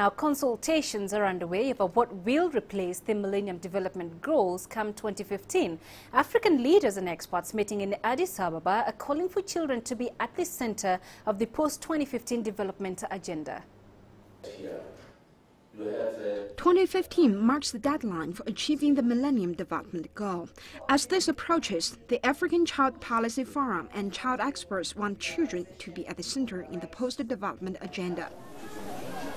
Now, consultations are underway about what will replace the Millennium Development Goals come 2015. African leaders and experts meeting in Addis Ababa are calling for children to be at the center of the post-2015 development agenda. 2015 marks the deadline for achieving the Millennium Development Goal. As this approaches, the African Child Policy Forum and child experts want children to be at the center in the post-development agenda.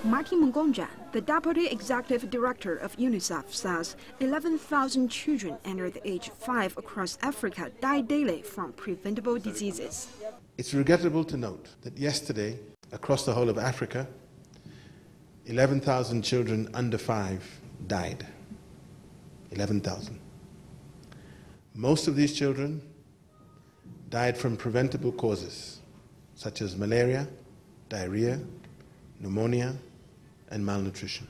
Martin Mungongja, the Deputy Executive Director of UNICEF, says 11,000 children under the age of 5 across Africa die daily from preventable diseases. It's regrettable to note that yesterday, across the whole of Africa, 11,000 children under 5 died. 11,000. Most of these children died from preventable causes, such as malaria, diarrhea, pneumonia, and malnutrition.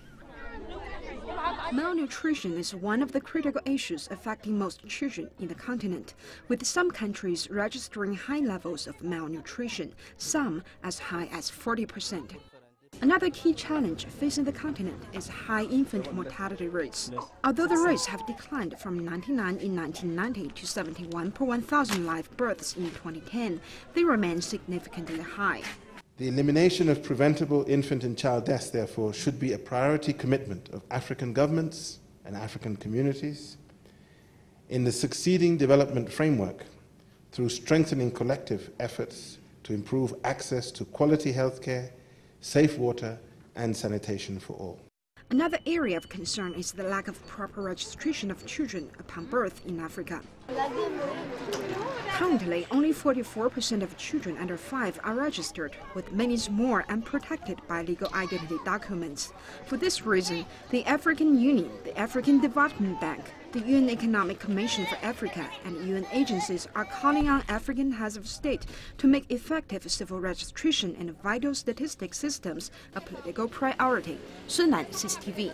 Malnutrition is one of the critical issues affecting most children in the continent, with some countries registering high levels of malnutrition, some as high as 40%. Another key challenge facing the continent is high infant mortality rates. Although the rates have declined from 99 in 1990 to 71 per 1,000 live births in 2010, they remain significantly high. The elimination of preventable infant and child deaths, therefore, should be a priority commitment of African governments and African communities in the succeeding development framework through strengthening collective efforts to improve access to quality health care, safe water and sanitation for all. Another area of concern is the lack of proper registration of children upon birth in Africa. Currently, only 44% of children under 5 are registered, with many more unprotected by legal identity documents. For this reason, the African Union, the African Development Bank, the UN Economic Commission for Africa and UN agencies are calling on African heads of state to make effective civil registration and vital statistic systems a political priority. Sun Lan, CCTV.